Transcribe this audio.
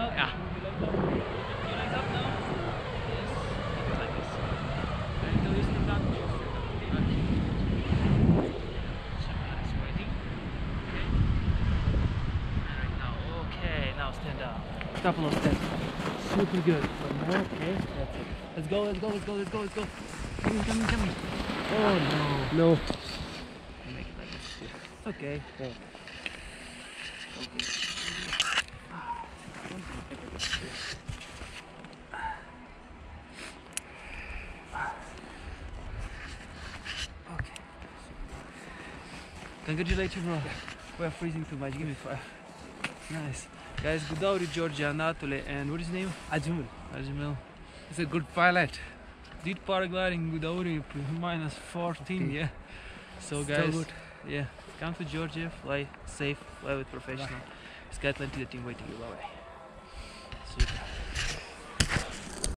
Yeah. Okay, now stand up. Couple of steps. Super good. Okay, that's it. Let's go, let's go, let's go, let's go, let's go. Come, come, come. Oh no. No. Make it like this. Okay. Okay. Okay. Congratulations, bro. We are freezing too much. Give me five. Nice. Guys, Gudauri, Georgia, Anatole, and what is his name? Ajumel. Ajumel. He's a good pilot. Did paragliding in Gudauri minus 14, yeah? So, guys, so yeah, come to Georgia, fly safe, fly with professional. Sky Atlantida team waiting you. Bye bye.